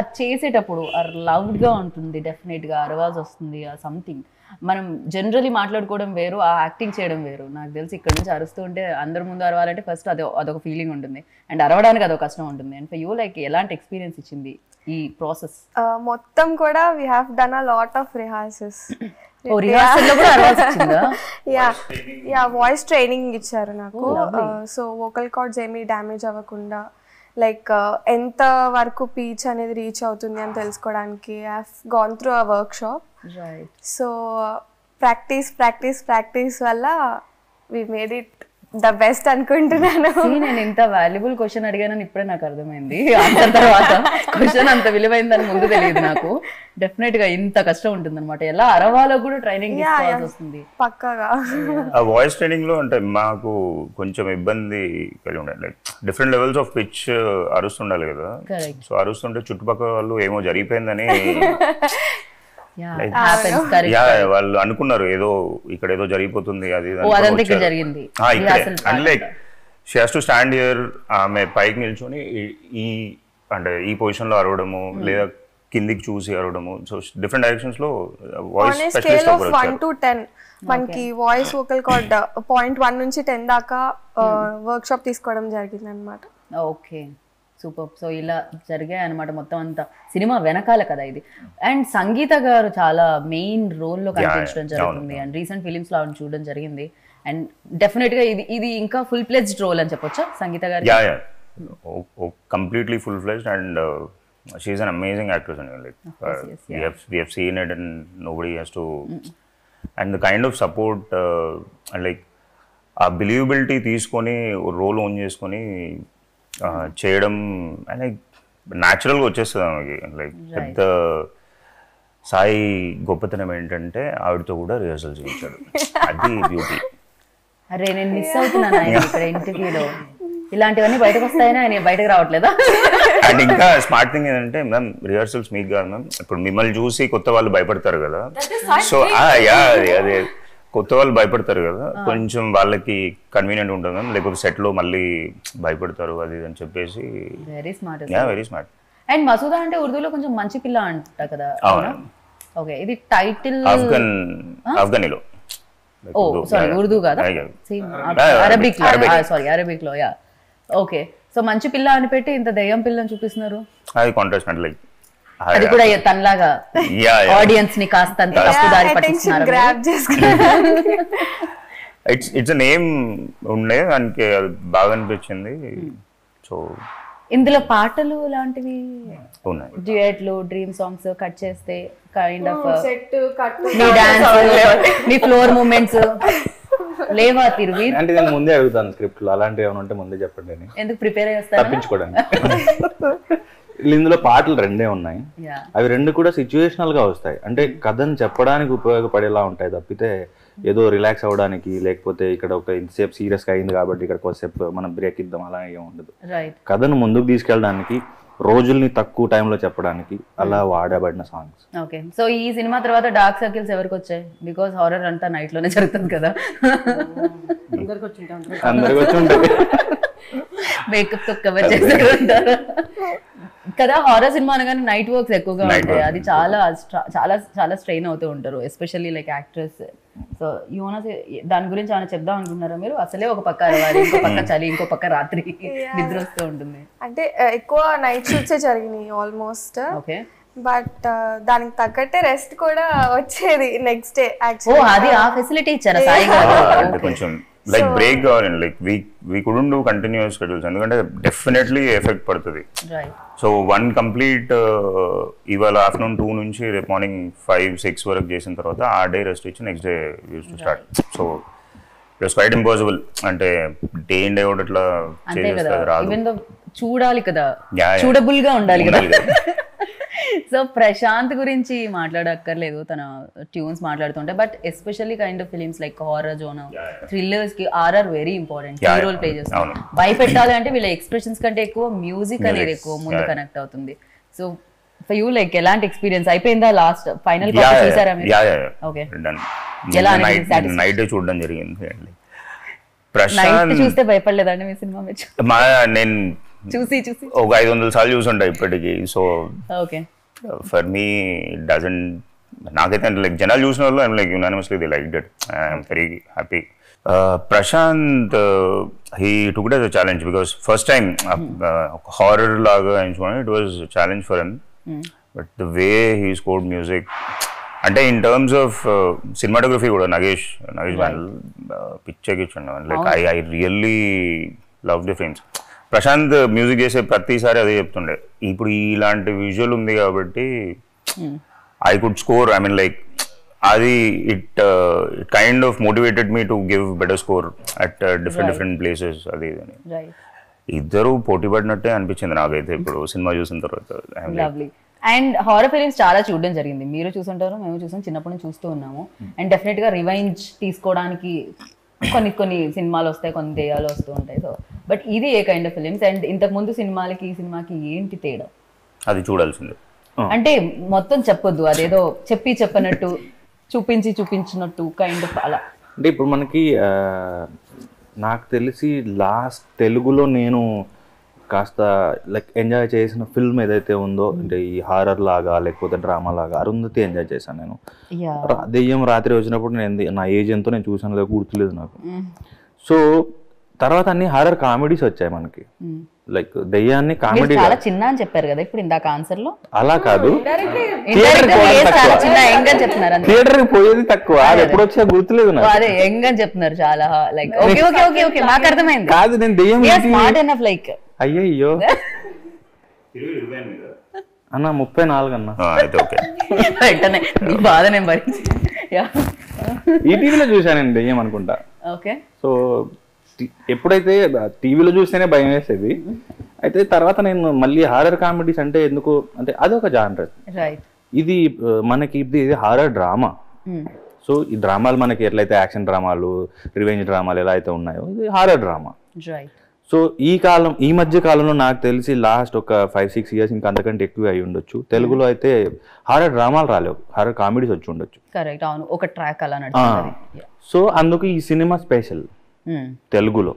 అది చేసేటప్పుడు లౌడ్ గా ఉంటుంది, డెఫినెట్ గా అరవాజ్ వస్తుంది, సంథింగ్. మనం జనరలీ మాట్లాడుకోవడం వేరు, ఆ యాక్టింగ్ చేయడం వేరు. నాకు తెలిసి ఇక్కడ నుంచి అరుస్తూ ఉంటే అందరి ముందు అరవాలంటే ఫస్ట్ అదొక ఫీలింగ్ ఉంటుంది, అండ్ అరవడానికి అదొక కష్టం ఉంటుంది. అండ్ ఫర్ యూ లైక్ ఎలాంటి ఎక్స్పీరియన్స్ ఇచ్చింది ఈ ప్రాసెస్ మొత్తం కూడా? We have done a lot of rehearsals. Voice training ఇచ్చారు నాకు, సో వోకల్ కార్డ్స్ ఏమి డ్యామేజ్ అవ్వకుండా, లైక్ ఎంత వరకు పీచ్ అనేది రీచ్ అవుతుంది అని తెలుసుకోవడానికి I have gone through a workshop. So practice practice practice వల్ల we made it the best అనుకుంటున్నాను. నేను ఇంత వాల్యుబుల్ క్వశ్చన్ అడిగానని ఇప్పుడే నాకు అర్థమైంది, అంత తర్వాత క్వశ్చన్ అంత విలువైందని ముందు తెలియదు నాకు. డెఫినెట్ గా ఇంత కష్టం ఉంటుంది అనమాట, ఎలా అరవాలో కూడా ట్రైనింగ్ తీసుకోవాల్సి వస్తుంది పక్కాగా. ఆ వాయిస్ ట్రైనింగ్ లో అంటే మాకు కొంచెం ఇబ్బంది కలిగి ఉండాలి, like different levels of pitch అరుస్తుండాలి కదా. సో అరుస్తుంటే చుట్టుపక్కల వాళ్ళు ఏమో జరిగిపోయిందని It happens, correct. Yeah, వాళ్ళు అనుకున్నారు ఏదో ఇక్కడ ఏదో జరిగిపోతుంది అది అదంతా జరిగింది. And like she has to stand here ఆమె పైకి నిల్చొని ఈ అంటే ఈ పొజిషన్ లో అరవడము లేదా కిందికి చూసి అరవడము సో డిఫరెంట్ డైరెక్షన్స్ లో వాయిస్ స్పెషలిస్ట్ ఆఫ్ 1 to 10 మనకి వాయిస్ వోకల్ కార్డ్ 0.1 నుంచి 10 దాకా వర్క్ షాప్ తీసుకోవడం జరిగింది అన్నమాట. Okay super. సో ఇలా జరిగాయి అన్నమాట మొత్తం అంతా సినిమా వెనకాల కదా ఇది. అండ్ సంగీత గారు చాలా మెయిన్ రోల్ లో కనిపించడం జరిగింది అండ్ రీసెంట్ ఫిలిమ్స్ లో ఆవిడ చూడడం జరిగింది అండ్ డెఫినెట్ గా ఇది ఇది ఇంకా ఫుల్ ఫ్లెజ్డ్ రోల్ అని చెప్పొచ్చా సంగీత గారు? Yeah yeah completely full fledged and she is an amazing actress and like yes. we have seen it and nobody has to and the kind of support and like a believability తీసుకొని role own చేసుకొని చేయడం and like natural గా వచ్చేస్తుంది ఆమెకి. like పెద్ద సాయి గొప్పతనం ఏంటంటే ఆవిడతో కూడా రిహర్సల్ చేయించాడు అది బ్యూటీ. అరే నేను మిస్ అవుతున్నాను ఇక్కడ ఇంటర్వ్యూలో ఇలాంటివన్నీ బయటకు వస్తాయని ఆయన బయటకు రావట్లేదా? అండ్ ఇంకా స్మార్ట్ థింగ్ ఏంటంటే మ్యామ్ రిహర్సల్స్ మీకు కాదు మ్యామ్ ఇప్పుడు మిమ్మల్ని చూసి కొత్త వాళ్ళు భయపడతారు కదా సో అదే కొత్త వాళ్ళు భయపడతారు కదా కొంచెం వాళ్ళకి కన్వీనియంట్ ఉంటుంది మ్యామ్ లేకపోతే సెట్ లో మళ్ళీ భయపడతారు అది అని చెప్పేసి. Very smart. Yeah very smart. And Masooda అంటే ఉర్దూలో కొంచెం మంచి పిల్ల అంట కదా? అవును. ఓకే ఇది టైటిల్ ఆఫ్ఘనీలో ఓ సారీ ఉర్దూ కదా అరబిక్ లో. యా ఓకే సో మంచి పిల్ల అని పెట్టి ఇంత దయ్యం పిల్లని చూపిస్తున్నారు అది కాంట్రాస్ట్ అంటే లైక్ అది కూడా తనలాగా ఆడియన్స్ ని కాస్తంత తప్పుదారి పట్టిస్తున్నారు. ఇట్స్ ఎ నేమ్ ఉండే దానికి బాగా అనిపించింది. సో ఇందులో పాటలు లాంటివి డ్యూయెట్లు డ్రీమ్ సాంగ్స్ కట్ చేస్తే కైండ్ ఆఫ్ సెట్ కట్ నీ డాన్స్ నీ ఫ్లోర్ మూమెంట్స్ లేవా తిరువీర్? అంటే నేను ముందే అడుగుతాను స్క్రిప్ట్ లో అలాంటివి ఏమైనా ఉంటే ముందే చెప్పండి అని. ఎందుకు ప్రిపేర్ చేస్తాను తప్పించుకోవడానికి. ఇందులో పాటలు రెండే ఉన్నాయి అవి రెండు కూడా సిచ్యువేషనల్ గా వస్తాయి అంటే కథను చెప్పడానికి ఉపయోగపడేలా ఉంటాయి తప్పితే ఏదో రిలాక్స్ అవడానికి లేకపోతే ఇక్కడ ఒక ఇంతసేపు సీరియస్ గా అయింది కాబట్టి ఇక్కడ కొద్దిసేపు మనం బ్రేక్ ఇద్దాం అలా ఏమి ఉండదు. కథను ముందుకు తీసుకెళ్ళడానికి రోజుల్ని తక్కువ టైంలో చెప్పడానికి అలా వాడబడిన సాంగ్స్. ఓకే సో ఈ సినిమా తర్వాత డార్క్ సర్కిల్స్ ఎవరికి వచ్చాయి? బికాస్ హారర్ అంతా నైట్ లోనే జరుగుతుంది కదా అందరికి వచ్చి ఉంటుంది మేకప్ తో కవర్ చేస్తారు కదా హారర్ సినిమా అనగానే నైట్ వర్క్స్ ఎక్కువగా ఉంటాయి అది చాలా చాలా చాలా స్ట్రెయిన్ అవుతూ ఉంటారు ఎస్పెషల్లీ లైక్ యాక్ట్రెస్. సో యూనా దాని గురించి ఏమైనా చెప్దాం అనుకుంటున్నారా మీరు? అసలే ఒక పక్క అరవాలి ఇంకో పక్క చలి ఇంకో పక్క రాత్రి నిద్ర వస్తూ ఉంటుంది అంటే ఎక్కువ నైట్ షూట్సే జరిగినాయి ఆల్మోస్ట్. ఓకే బట్ దానికి తగ్గట్టే రెస్ట్ కూడా వచ్చేది నెక్స్ట్ డే. యాక్చువల్లీ అది ఆ ఫెసిలిటీ ఇచ్చారా సాయి గారు? కొంచెం like break and like we couldn't do continuous schedules endukante definitely effect padutadi right so one complete ivala afternoon 2 nunchi re morning 5 6 varaku chesin tarvata aa day rest ichi next day we used to start so it was quite impossible ante day and day out atla chestadu raadu even though చూడాలి కదా చూడబుల్ గా ఉండాలి కదా. So Prashanth గురించి మాట్లాడక్కర్లేదు తన tunes మాట్లాడుతుంటే but especially kind of films like horror zone thrillers కి RR very important key role play చేస్తుంది. భయపెట్టాలి అంటే వీళ్ళ ఎక్స్ప్రెషన్స్ కంటే ఎక్కువ మ్యూజిక్ అనేది ఎక్కువ ముందు కనెక్ట్ అవుతుంది. సో ఫర్ యూ లైక్ ఎలాంటి ఎక్స్పీరియన్స్ అయిపోయిందా లాస్ట్ ఫైనల్ కాపీ చూసారా మీరు? ఓకే ఎలా అనిపించింది? నైట్ లో చూడడం జరిగింది. ప్రశాంత్ చూస్తే భయపడలేదండి మీ సినిమా నేను చూసి ఒక 500 సార్లు చూసుంటా ఇప్పటికి. So okay for me doesn't నాకైతే లైక్ జనాలు చూసిన వాళ్ళు I'm like unanimously they liked it I'm very happy. Prashanth he took it as a challenge because first time horror లాగా ఆయన చూడండి it was challenge for him but the way he scored music అంటే in terms of cinematography కూడా Nagesh Banell picture ఇచ్చిండు like I really love the frames. Prashanth music చేసే ప్రతిసారి అదే చెప్తుండే ఇప్పుడు ఇలాంటి విజువల్ ఉంది కాబట్టి I could score I mean like అది it kind of motivated me to give better score at different places అది అని ఇద్దరు పోటీ పడినట్టే అనిపించింది నాకైతే ఇప్పుడు సినిమా చూసిన తర్వాత. అండ్ హారర్ ఫిలిమ్స్ చాలా చూడడం జరిగింది మీరు చూసుంటారు మేము చూసాం చిన్నప్పటి నుంచి చూస్తూ ఉన్నాము అండ్ డెఫినెట్ గా రివెంజ్ తీసుకోవడానికి కొన్ని సినిమాలు వస్తాయి కొన్ని దెయ్యాలు వస్తూ ఉంటాయి. సో బట్ ఇది ఏ కైండ్ ఆఫ్ ఫిలిమ్స్ అండ్ ఇంతకు ముందు సినిమాలకి ఈ సినిమాకి ఏంటి తేడా? అది చూడాల్సిందే అంటే మొత్తం చెప్పొద్దు, అదేదో చెప్పి చెప్పనట్టు చూపించి చూపించినట్టు కైండ్ ఆఫ్ అలా. అంటే ఇప్పుడు మనకి నాకు తెలిసి లాస్ట్ తెలుగులో నేను కాస్త లైక్ ఎంజాయ్ చేసిన ఫిల్మ్ ఏదైతే ఉందో అంటే ఈ హారర్ లాగా లేకపోతే డ్రామా లాగా అరుంధతి ఎంజాయ్ చేశాను నేను. దెయ్యం రాత్రి వచ్చినప్పుడు నేను నా ఏజ్ ఎంతో నేను చూసాను లేక గుర్తులేదు నాకు. సో తర్వాత అన్ని హారర్ కామెడీస్ వచ్చాయి మనకి, లైక్ దెయ్యాన్ని కామెడీ చాలా చిన్న అని చెప్పారు కదా ఇప్పుడు ఇందాక ఆన్సర్లో. అలా కాదు, థియేటర్కి పోయేది తక్కువ, ఎప్పుడు వచ్చా గుర్తులేదు నాకు. అదే యంగ్ అని చెప్తున్నారు చాలా, like okay okay okay okay మాకు అర్థమైంది. కాదు నేను దెయ్యం స్మార్ట్ ఎనఫ్ లైక్ అయ్యయ్యో అన్న 34 అన్న వెంటనే బాధ నేను భరించి ఈటీవీలో చూశానండి దెయ్యం అనుకుంటా. ఓకే సో ఎప్పుడైతే టీవీలో చూస్తేనే భయం వేసేది. అయితే తర్వాత నేను మళ్ళీ హారర్ కామెడీస్ అంటే ఎందుకు అంటే అదొక జానర్, ఇది మనకి ఇది హారర్ డ్రామా. సో ఈ డ్రామాలు మనకి ఎట్లయితే యాక్షన్ డ్రామాలు రివెంజ్ డ్రామాలు ఎలా అయితే ఉన్నాయో ఇది హారర్ డ్రామా. సో ఈ కాలం ఈ మధ్య కాలంలో నాకు తెలిసి లాస్ట్ ఒక 5-6 years ఇంకా అంతకంటే ఎక్కువ అయి ఉండొచ్చు తెలుగులో అయితే హారర్ డ్రామాలు రాలేవు, హారర్ కామెడీస్ వచ్చి ఉండొచ్చు. సో అందుకు ఈ సినిమా స్పెషల్ తెలుగులో,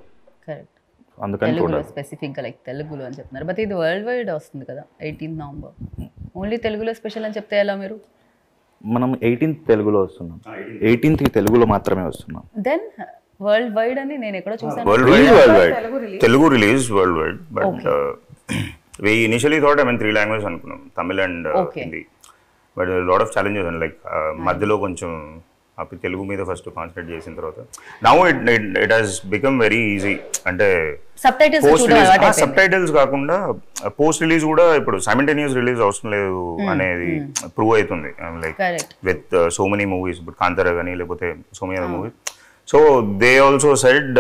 అందుకని స్పెసిఫిక్గా లైక్ తెలుగులో అని చెప్తున్నారు. బట్ ఇది వరల్డ్ వైడ్ వస్తుంది కదా 18th November, ఓన్లీ తెలుగులో స్పెషల్ అని చెప్తే ఎలా? మీరు మనం 18th తెలుగులో వస్తున్నాం, 18th తెలుగులో మాత్రమే వస్తున్నాం. దెన్ వరల్డ్ వైడ్ అని నేను ఎక్కడో చూసాను, world wide Telugu release world wide. But we initially thought I mean 3 languages అనుకున్నాం, Tamil and Hindi. But lot of challenges and like మధ్యలో కొంచెం అప్పుడు తెలుగు మీద ఫస్ట్ కాన్సన్ట్రేట్ చేసిన తర్వాత now it has become very easy. అంటే సబ్ టైటిల్స్ కాకుండా పోస్ట్ రిలీజ్ కూడా ఇప్పుడు సైమల్టేనియస్ రిలీజ్ అవసరం లేదు అనేది ప్రూవ్ అవుతుంది, like with so many movies ఇప్పుడు కాంతారా కానీ లేకపోతే so many other movies. So they also said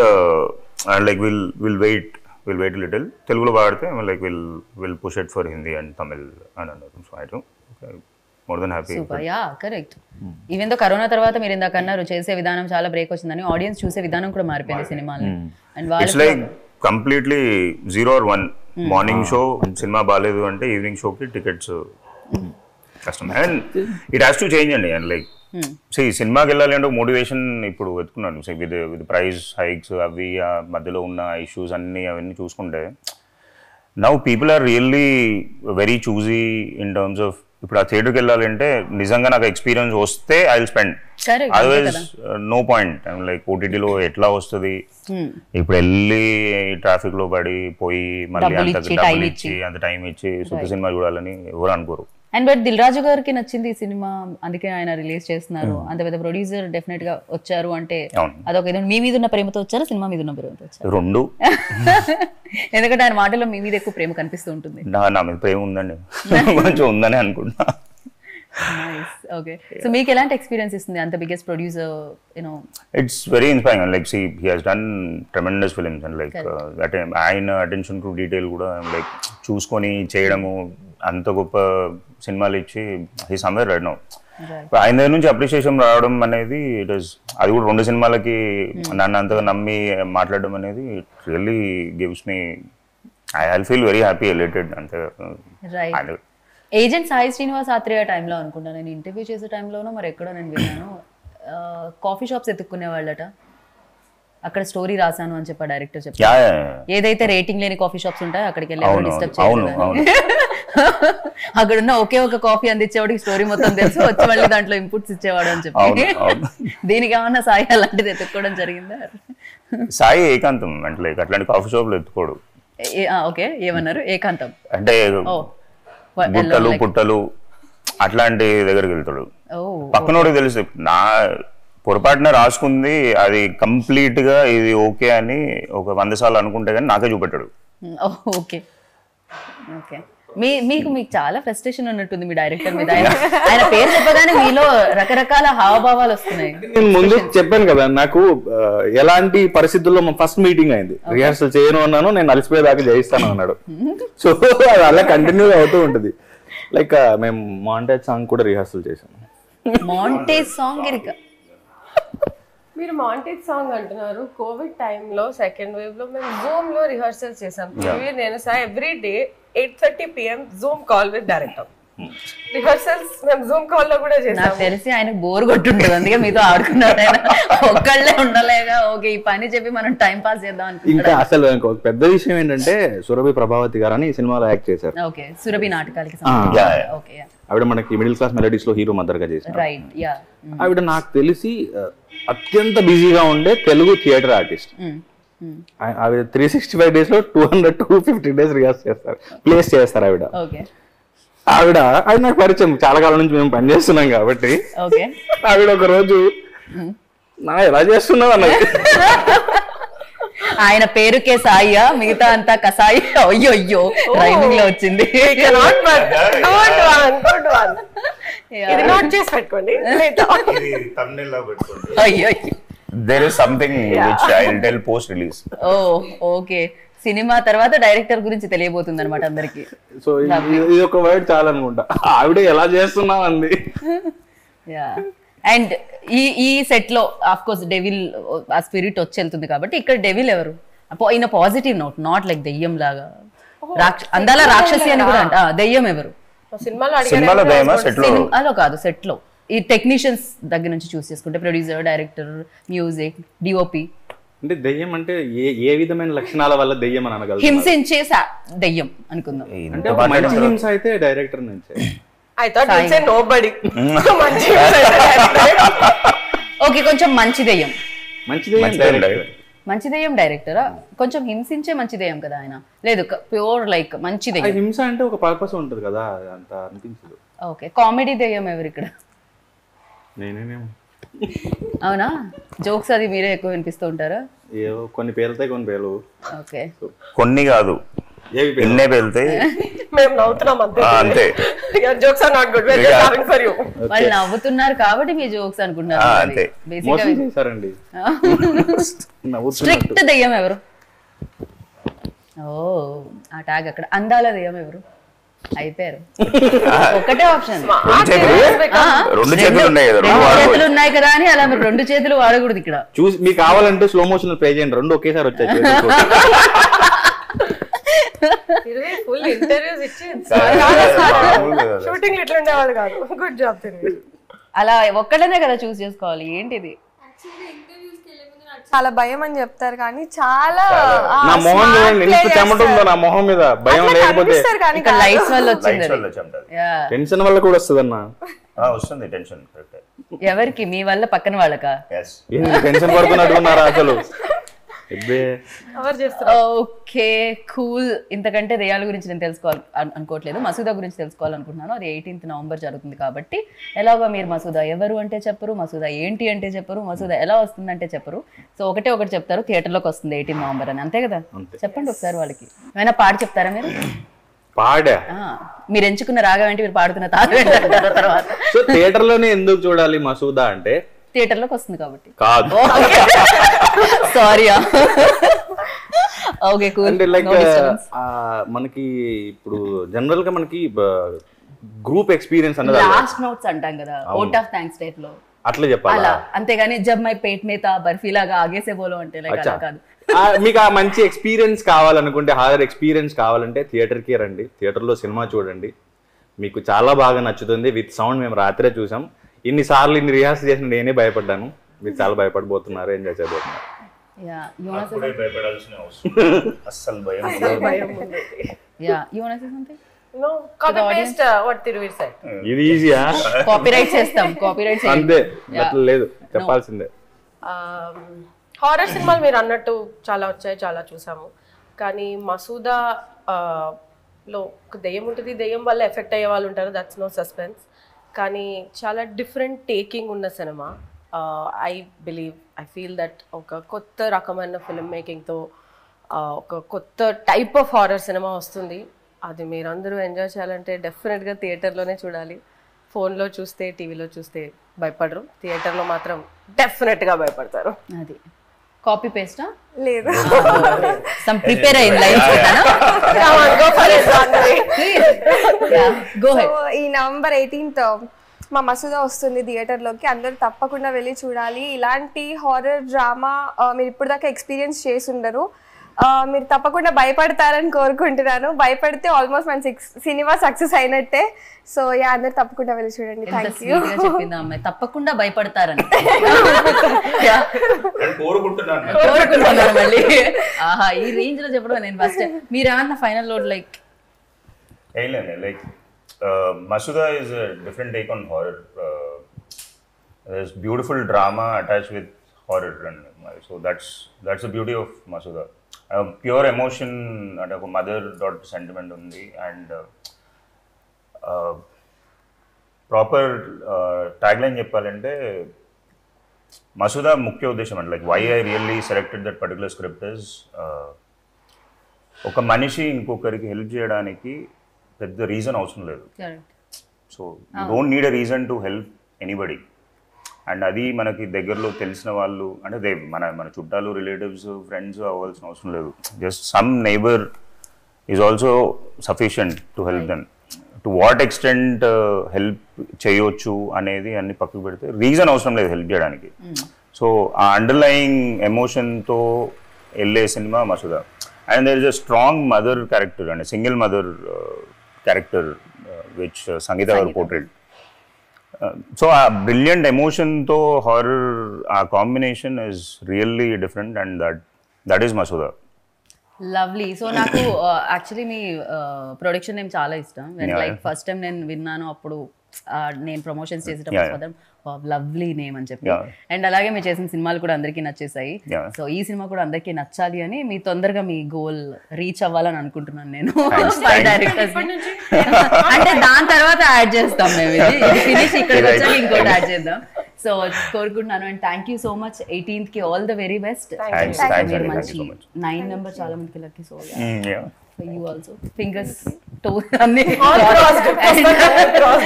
like will wait little, తెలుగులో పాడితే like will push it for Hindi and Tamil అని అన్నారు. So I don't more than happy. Super, yeah, correct. Even though corona tarvata meer inda kannaru chese vidhanam chaala break ochindani, audience choose vidhanam kuda maaripoyindi cinemalni. And it's like completely 0 or 1. Morning show cinema baaledu ante evening show ki tickets custom. And it has to change andi. And like see cinema ki ellali ante motivation ippudu vettukunnanu, say with the price hikes avi madhyalo unna issues anni avanni chusukunte now people are really very choosy in terms of ఇప్పుడు ఆ థియేటర్కి వెళ్ళాలంటే నిజంగా నాకు experience వస్తే I will spend, otherwise no point. Like ఓటీటీలో ఎట్లా వస్తుంది ఇప్పుడు వెళ్ళి ట్రాఫిక్ లో పడి పోయి మళ్ళీ అంత టైం ఇచ్చి సొంత సినిమా చూడాలని ఎవరు అనుకోరు. అండ్ బట్ దిల్ రాజు గారికి నచ్చింది ఈ సినిమా, అందుకే ఆయన రిలీజ్ చేస్తున్నారు. అంత పెద్ద ప్రొడ్యూసర్ డెఫినెట్ గా వచ్చారు అంటే అదొక మీ మీద ఉన్న ప్రేమతో వచ్చారు, సినిమా మీద ఉన్న ప్రేమతో వచ్చారు రెండు, ఎందుకంటే ఆయన మాటలో మీ మీద ఎక్కువ ప్రేమ కనిపిస్తూ ఉంటుంది. నా మీద ప్రేమ ఉందండి, కొంచెం ఉందని అనుకుంటున్నా. ఓకే సో మీకు ఎలాంటి ఎక్స్పీరియన్స్ ఇస్తుంది అంత biggest producer? You know it's very inspiring. Like see he has done tremendous films and like ఆయన అటెన్షన్ టు డీటెయిల్ కూడా లైక్ చూసుకొని చేయడము, అంత గొప్ప సినిమాలు ఇచ్చి హి సమ్వేర్ రైట్ నౌ. ఆయన దగ్గర నుంచి అప్రిషియేషన్ రావడం అనేది ఇట్ ఈస్, అది కూడా 2 సినిమాలకి నన్ను అంతగా నమ్మి మాట్లాడడం అనేది it really gives me, I feel very happy elated. అంతే ఏజెంట్ సాయి శ్రీనివాస్ ఆత్రేయ టైంలో అనుకుంటాను నేను ఇంటర్వ్యూ చేసే టైంలోనో మరి ఎక్కడో నేను విన్నాను, కాఫీ షాప్స్ ఎత్తుక్కునే వాళ్ళట, అక్కడ స్టోరీ రాశాను అని చెప్పి డైరెక్టర్ చెప్పారు. ఏదైతే రేటింగ్ లేని కాఫీ షాప్స్ ఉంటాయో అక్కడికి వెళ్ళి డిస్టర్బ్ చేయాలి, అక్కడ ఉన్న ఒకే ఒక కాఫీ అందించేవాడికి స్టోరీ మొత్తం తెలుసు, వచ్చి మళ్ళీ దాంట్లో ఇన్పుట్స్ ఇచ్చేవాడు అని చెప్పి. దీనికి ఏమన్నా సాయి అలాంటిది ఎత్తుక్కోవడం జరిగిందా? సాయి ఏకాంతం అంటే అట్లాంటి కాఫీ షాప్లు ఎత్తుకోడు. ఓకే ఏమన్నారు? ఏకాంతం అంటే బుట్టలు పుట్టలు అట్లాంటి దగ్గరికి వెళ్తాడు, పక్కనోడికి తెలుసు. నా పొరపాటున రాసుకుంది అది కంప్లీట్ గా ఇది ఓకే అని ఒక 100 సార్లు అనుకుంటే కానీ నాకే చూపెట్టాడు. ఓకే ఓకే మీకు మీకు చాలా ఫ్రస్ట్రేషన్ ఉన్నట్టుంది మీ డైరెక్టర్ మీద, ఆయన పేరు చెప్పగానే మీలో రకరకాల హావభావాలు వస్తున్నాయి. నేను ముందు చెప్పాను కదా నాకు ఎలాంటి పరిస్థితుల్లో ఫస్ట్ మీటింగ్ అయింది, రిహార్సల్ చేయను అన్నాను, నేను అలసిపోయేదాకా చేయిస్తాను అన్నాడు. సో అది అలా కంటిన్యూ అవుతూ ఉంటుంది. లైక్ మేము మాంటేజ్ సాంగ్ కూడా రిహార్సల్ చేశాము. మాంటేజ్ సాంగ్ ఇక మీరు మాంటేజ్ సాంగ్ అంటున్నారు, కోవిడ్ టైంలో 2nd wave లో మేము జూమ్ లో రిహార్సల్ చేసాం. నేను sir every day 8:30 PM Zoom call with director. Rehearsals మేము జూమ్ కాల్ లో కూడా చేసాం. నాకు తెలిసి ఆయన బోర్ కొట్టుంటది అందుకే మీతో ఆడుకున్నాడు. ఆయన ఒక్కళ్ళే ఉండలేగా ఓకే ఈ పని చెప్పి మనం టైం పాస్ చేద్దాం అనుకుంటా. అసలు ఇంకొక పెద్ద విషయం ఏంటంటే సురభి ప్రభావతి గారు అని ఈ సినిమాలో యాక్ట్ చేశారు. ఓకే సురభి నాటకాలకి ఓకే ఆవిడ మనకి మిడిల్ క్లాస్ మెలోడీస్ లో హీరో మదర్ గా చేశారు. రైట్ యా ఆవిడ నాకు తెలిసి అత్యంత బిజీగా ఉండే తెలుగు థియేటర్ ఆర్టిస్ట్. ఆవిడ 365 days లో 250 days రిహార్స్ చేస్తారు, ప్లేస్ చేస్తారు. ఆవిడ ఆవిడ ఆవిడ నాకు పరిచయం, చాలా కాలం నుంచి మేము పనిచేస్తున్నాం కాబట్టి ఆవిడ ఒక రోజు నా ఎలా చేస్తున్నావు అన్న, ఆయన పేరుకే సాయి మిగతా అంతా కసాయి అయ్యో రైమింగ్ లో వచ్చింది. There is something which I'll tell post release. Okay. సినిమా తర్వాత డైరెక్టర్ గురించి తెలియబోతుంది అనమాట అందరికి. సో ఇది ఒక వర్డ్ చాలా అనుకుంటా, ఆవిడ ఎలా చేస్తున్నాం అంది. అండ్ ఈ సెట్ లో ఆఫ్ కోర్స్ డెవిల్ ఆ స్పిరిట్ వచ్చి వెళ్తుంది కాబట్టి ఇక్కడ డెవిల్ ఎవరు in positive note, not like దెయ్యం లాగా అందాల రాక్షసి అని కూడా అంట. దెయ్యం ఎవరు అలా కాదు, సెట్ లో ఈ టెక్నీషియన్స్ దగ్గర నుంచి చూస్ చేసుకుంటే ప్రొడ్యూసర్, డైరెక్టర్, మ్యూజిక్, డిఓపి. అంటే దెయ్యం అంటే ఏ విధమైన లక్షణాల వల్ల దెయ్యం అని అనగలరు? హింసించే దెయ్యం అనుకుందాం. అంటే మంచి హింస అయితే డైరెక్టర్ నుంచి. I thought you say nobody. మంచి హింస అయితే డైరెక్టర్. ఓకే కొంచెం మంచి దెయ్యం. మంచి దెయ్యం డైరెక్టర్. మంచి దెయ్యం డైరెక్టరా? కొంచెం హింసించే మంచి దెయ్యం కదా ఆయన. లేదు ప్యూర్ లైక్ మంచి దెయ్యం. హింస అంటే ఒక పర్పస్ ఉంటది కదా అంత అనిపించదు. ఓకే కామెడీ దెయ్యం ఎవరు ఇక్కడ? నేనేనేమో. అవునా జోక్స్ అది మీరే ఎక్కువ వినిపిస్తూ ఉంటారా? కొన్ని పేలుతాయి, కొన్ని పేలు కొన్ని కాదు, ఎన్నే పేలుతాయి. మేము నవ్వుతున్నాం అంతే. Jokes are not good, wear having for you. వాళ్ళు నవ్వుతున్నారు కాబట్టి మీ జోక్స్ అనుకుంటున్నారు అంతే. మోసం చేశారండి. స్ట్రిక్ట్ దయ్యం ఎవరు? ఓ ఆ ట్యాగ్ అక్కడ. అందాల దయ్యం ఎవరు? అయిపోయారు ఒకటే ఆప్షన్. రెండు చేతులు ఉన్నాయి కదా అని అలా మీరు రెండు చేతులు వాడకూడదు ఇక్కడ. చూసి మీకు కావాలంటే స్లో మోషన్ లో ప్లే చేయండి, రెండు ఒకేసారి వచ్చాయి. షూటింగ్ ఇట్లా ఉండేవాడు కాదు. గుడ్ జాబ్ తిరుగు. అలా ఒక్కడనే కదా చూస్ చేసుకోవాలి. ఏంటిది చాలా భయం అని చెప్తారు కానీ చాలా ఎవరికి మీ వల్ల పక్కన వాళ్ళకా? Okay cool. ఇంతకంటే దయ్యాల గురించి నేను తెలుసుకోవాలి అనుకోవట్లేదు, మసూదా గురించి తెలుసుకోవాలనుకుంటున్నాను. అది 18th November జరుగుతుంది కాబట్టి ఎలాగో మీరు మసూదా ఎవరు అంటే చెప్పరు, మసూదా ఏంటి అంటే చెప్పరు, మసూదా ఎలా వస్తుంది అంటే చెప్పరు. సో ఒకటి చెప్తారు, థియేటర్లోకి వస్తుంది 18th November అని, అంతే కదా? చెప్పండి ఒకసారి వాళ్ళకి. ఏమైనా పాట చెప్తారా మీరు? పాడా మీరు ఎంచుకున్న రాగం ఏంటి? మీరు పాడుతున్న తాగ తర్వాత సో థియేటర్ లోనే ఎందుకు చూడాలి మసూదా అంటే? థియేటర్ లోకి వస్తుంది కాబట్టి కాదు. సారీ. Okay cool. అంటే లైక్ మనకి ఇప్పుడు జనరల్ గా మనకి గ్రూప్ ఎక్స్‌పీరియన్స్ అన్నది లాస్ట్ నోట్స్ అంటాం కదా, ఓట్ ఆఫ్ థాంక్స్ టైప్ లో అట్లా చెప్పాలా? అంతేగాని జబ్ మై పేట్ మేతా బర్ఫీలాగా ఆగేసే బోలో అంటే లైక్ అలా కాదు. మీకు ఆ మంచి ఎక్స్పీరియన్స్ కావాలనుకుంటే, హారర్ ఎక్స్పీరియన్స్ కావాలంటే థియేటర్కి రండి, థియేటర్ లో సినిమా చూడండి, మీకు చాలా బాగా నచ్చుతుంది. విత్ సౌండ్ మేము రాత్రే చూసాం. ఇన్నిసార్లు ఇన్ని రిహార్స్ చేసిన నేనే భయపడ్డాను. మీరు చాలా భయపడబోతున్నారు, ఎంజాయ్ చేయబోతున్నారు. ఇది ఈజీయా? కాపీరైట్ చేస్తాం, కాపీరైట్ చేస్తాం అంతే. లేదు చెప్పాల్సిందే. హారర్ సినిమాలు మీరు అన్నట్టు చాలా వచ్చాయి, చాలా చూసాము. కానీ మసూదా లో ఒక దెయ్యం ఉంటుంది, దెయ్యం వల్ల ఎఫెక్ట్ అయ్యే వాళ్ళు ఉంటారు, దట్స్ నో సస్పెన్స్. కానీ చాలా డిఫరెంట్ టేకింగ్ ఉన్న cinema. I believe, I feel that ఒక కొత్త రకమైన ఫిల్మ్ మేకింగ్తో ఒక కొత్త టైప్ ఆఫ్ హారర్ సినిమా వస్తుంది. అది మీరందరూ ఎంజాయ్ చేయాలంటే డెఫినెట్గా థియేటర్లోనే చూడాలి. ఫోన్లో చూస్తే, టీవీలో చూస్తే భయపడరు, థియేటర్లో మాత్రం డెఫినెట్గా భయపడతారు. అది కాపీ పేస్టా? లేదు, సమ్ ప్రిపేర్ అయిన లైన్స్ కదా. Come on go for it go head. ఈ నవంబర్ 18th మా మసూదా వస్తుంది థియేటర్లోకి, అందరూ తప్పకుండా వెళ్ళి చూడాలి. ఇలాంటి హారర్ డ్రామా మీరు ఇప్పుడు దాకా ఎక్స్పీరియన్స్ చేసి ఉండరు. మీరు తప్పకుండా భయపడతారని కోరుకుంటున్నాను. భయపడితే ఆల్మోస్ట్ మన సినిమా సక్సెస్ అయినట్టే. సో యా అందరూ తప్పకుండా వెళ్ళి చూడండి. Thank you. చెప్పింది అమ్మాయి తప్పకుండా భయపడతారని కోరుకుంటున్నాను. మళ్ళీ ఆహా ఈ రేంజ్ లో చెప్పడం నేను ఫస్ట్. మీరు ఏమన్నా final load like like Masooda is a different take on horror. There's beautiful drama attached with horror, and so that's the beauty of Masooda. Pure emotion at a mother-daughter sentiment only, and proper tagline cheppalante Masooda mukya uddesham and like why I really selected that particular script is oka manishi inkokariki help cheyadaniki పెద్ద reason అవసరం లేదు. So you don't need a reason to help anybody. And అది మనకి దగ్గరలో తెలిసిన వాళ్ళు అంటే they మన చుట్టాలు రిలేటివ్స్ ఫ్రెండ్స్ అవ్వాల్సిన అవసరం లేదు. Just some neighbour is also sufficient to help them. To what extent help చేయొచ్చు అనేది అన్ని పక్కకు పెడితే రీజన్ అవసరం లేదు హెల్ప్ చేయడానికి. సో ఆ అండర్లయింగ్ ఎమోషన్తో వెళ్ళే cinema Masooda. And there is a strong mother character and single mother character which Sangeetagar portrayed. So a brilliant emotion to horror combination is really different, and that is Masooda. Lovely. So naaku actually me production name chaala ishtam. When like first time nen vinnanu appudu నేను promotions చేసేటప్పుడు lovely name అని చెప్పి, and అలాగే మీరు చేసిన సినిమాలు కూడా అందరికీ నచ్చేసాయి. సో ఈ సినిమా కూడా అందరికీ నచ్చాలి అని మీ తొందరగా మీ గోల్ రీచ్ అవ్వాలని అనుకుంటున్నాను నేను. అంటే దాని తర్వాత యాడ్ చేస్తాం మేము, ఇది ఫినిష్ ఇక్కడికి వచ్చాక ఇంకోటి యాడ్ చేద్దాం. సో కోరుకుంటున్నాను. And thank you so much. 18th కి ఆల్ ద వెరీ బెస్ట్. మంచి 9 నెంబర్ చాలా మందికి lucky. So for you also, fingers toes anni crossed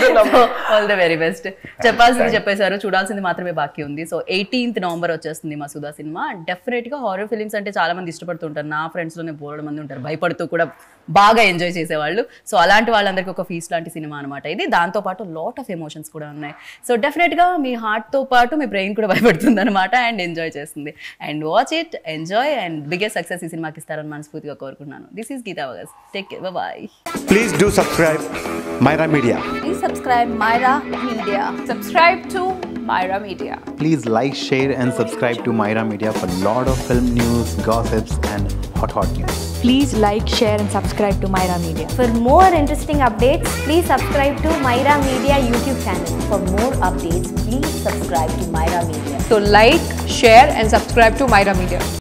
the number. All the very best. Cheppalsindi cheppesaru, chudalsindi maatrame baaki undi. So 18th November vachestundi Masooda cinema. Definitely ga horror films ante chaala mandi ishtapadtu untaru. Na friends lone bored mandi untaru, bhayapadtu kuda బాగా enjoy చేసేవాళ్ళు. So అలాంటి వాళ్ళందరికీ ఒక feast లాంటి cinema అనమాట ఇది. దాంతోపాటు lot of emotions కూడా ఉన్నాయి. సో డెఫినెట్గా మీ హార్ట్తో పాటు మీ బ్రెయిన్ కూడా భయపడుతుంది అనమాట, అండ్ ఎంజాయ్ చేస్తుంది. And watch it, enjoy, and biggest success ఈ సినిమాకి ఇస్తారని మనస్ఫూర్తిగా కోరుకుంటున్నాను. దిస్ ఈస్ గీతా వగస్. Take care. Bye. Please do subscribe Myra Media. Please subscribe Myra Media. Subscribe to Myra Media. Please like, share and subscribe to Myra Media for lot of film news, gossips and hot news. Please like, share and subscribe to Myra Media. For more interesting updates, please subscribe to Myra Media YouTube channel. For more updates, please subscribe to Myra Media. So like, share and subscribe to Myra Media.